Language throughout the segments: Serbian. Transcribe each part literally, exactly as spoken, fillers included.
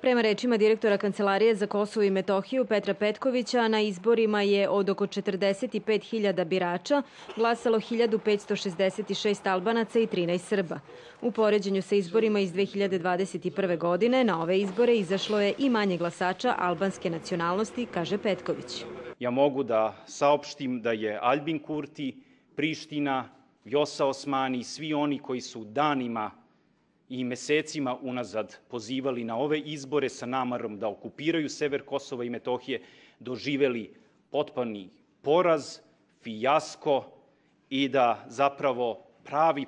Prema rečima direktora Kancelarije za Kosovo i Metohiju Petra Petkovića, na izborima je od oko četrdeset pet hiljada birača glasalo hiljadu petsto šezdeset šest Albanaca i trinaest Srba. U poređenju sa izborima iz dve hiljade dvadeset prve. godine na ove izbore izašlo je i manje glasača albanske nacionalnosti, kaže Petković. Ja mogu da saopštim da je Albin Kurti, Priština, Vjosa Osmani, svi oni koji su danima i mesecima unazad pozivali na ove izbore sa namerom da okupiraju sever Kosova i Metohije, doživeli potpuni poraz, fijasko i da zapravo pravi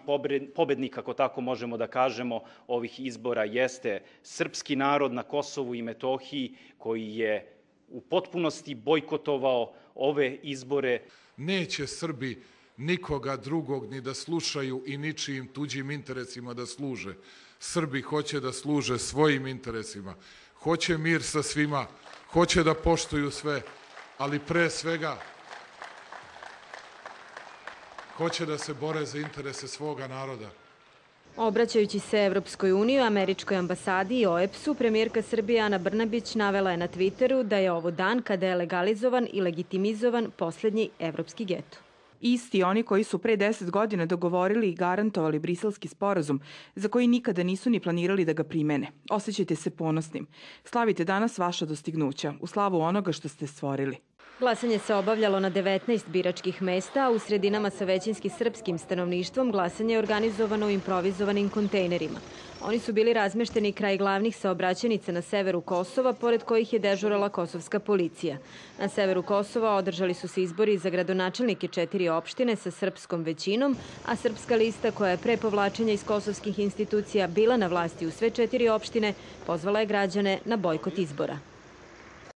pobednik, ako tako možemo da kažemo, ovih izbora jeste srpski narod na Kosovu i Metohiji koji je u potpunosti bojkotovao ove izbore. Neće Srbi nikoga drugog ni da slušaju i ničijim tuđim interesima da služe. Srbi hoće da služe svojim interesima. Hoće mir sa svima, hoće da poštuju sve, ali pre svega hoće da se bore za interese svoga naroda. Obraćajući se Evropskoj uniji, Američkoj ambasadi i O E P S-u, premijerka Srbije Ana Brnabić navela je na Twitteru da je ovo dan kada je legalizovan i legitimizovan poslednji evropski geto. Isti oni koji su pre deset godina dogovorili i garantovali briselski sporazum, za koji nikada nisu ni planirali da ga primene. Osećajte se ponosnim. Slavite danas vaša dostignuća, u slavu onoga što ste stvorili. Glasanje se obavljalo na devetnaest biračkih mesta, a u sredinama sa većinski srpskim stanovništvom glasanje je organizovano u improvizovanim kontejnerima. Oni su bili razmešteni kraj glavnih saobraćajnica na severu Kosova, pored kojih je dežurala kosovska policija. Na severu Kosova održali su se izbori za gradonačelnike četiri opštine sa srpskom većinom, a Srpska lista, koja je pre povlačenja iz kosovskih institucija bila na vlasti u sve četiri opštine, pozvala je građane na bojkot izbora.